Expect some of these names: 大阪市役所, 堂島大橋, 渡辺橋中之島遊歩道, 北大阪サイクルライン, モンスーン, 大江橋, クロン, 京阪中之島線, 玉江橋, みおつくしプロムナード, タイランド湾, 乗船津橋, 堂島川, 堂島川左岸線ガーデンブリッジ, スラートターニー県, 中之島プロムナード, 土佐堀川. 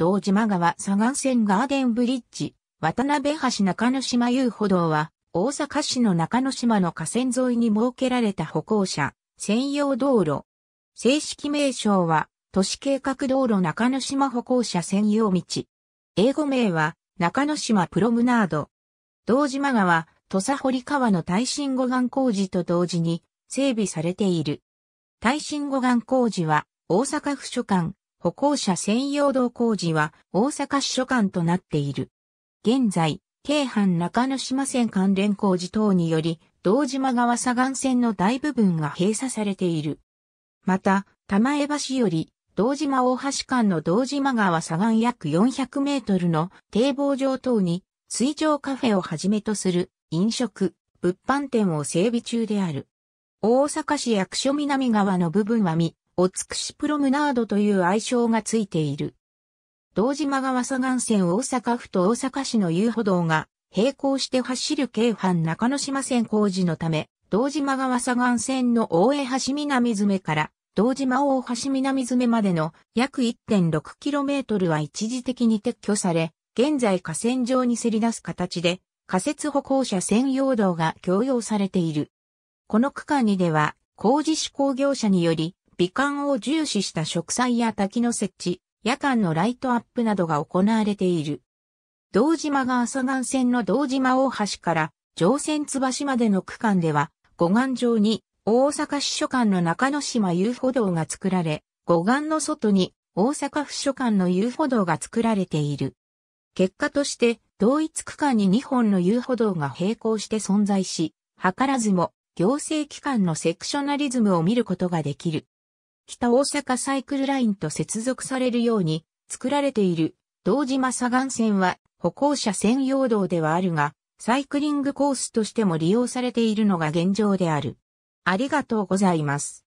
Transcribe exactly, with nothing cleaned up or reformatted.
堂島川左岸線ガーデンブリッジ、渡辺橋中之島遊歩道は、大阪市の中之島の河川沿いに設けられた歩行者専用道路。正式名称は、都市計画道路中之島歩行者専用道。英語名は、中之島プロムナード。堂島川、土佐堀川の耐震護岸工事と同時に整備されている。耐震護岸工事は、大阪府所管、歩行者専用道工事は大阪市所管となっている。現在、京阪中之島線関連工事等により、堂島川左岸線の大部分が閉鎖されている。また、玉江橋より、堂島大橋間の堂島川左岸約よんひゃくメートルの堤防上等に、水上カフェをはじめとする飲食、物販店を整備中である。大阪市役所南側の部分はみ、おつくしプロムナードという愛称がついている。堂島川左岸線大阪府と大阪市の遊歩道が並行して走る京阪中之島線工事のため、堂島川左岸線の大江橋南詰から堂島大橋南詰までの約 いってんろくキロメートル は一時的に撤去され、現在河川上にせり出す形で仮設歩行者専用道が供用されている。この区間にでは工事施工業者により、美観を重視した植栽や滝の設置、夜間のライトアップなどが行われている。堂島川左岸線の堂島大橋から乗船津橋までの区間では、護岸上に大阪市所管の中之島遊歩道が作られ、護岸の外に大阪府所管の遊歩道が作られている。結果として、同一区間ににほんの遊歩道が並行して存在し、図らずも行政機関のセクショナリズムを見ることができる。北大阪サイクルラインと接続されるように作られている堂島左岸線は歩行者専用道ではあるが、サイクリングコースとしても利用されているのが現状である。ありがとうございます。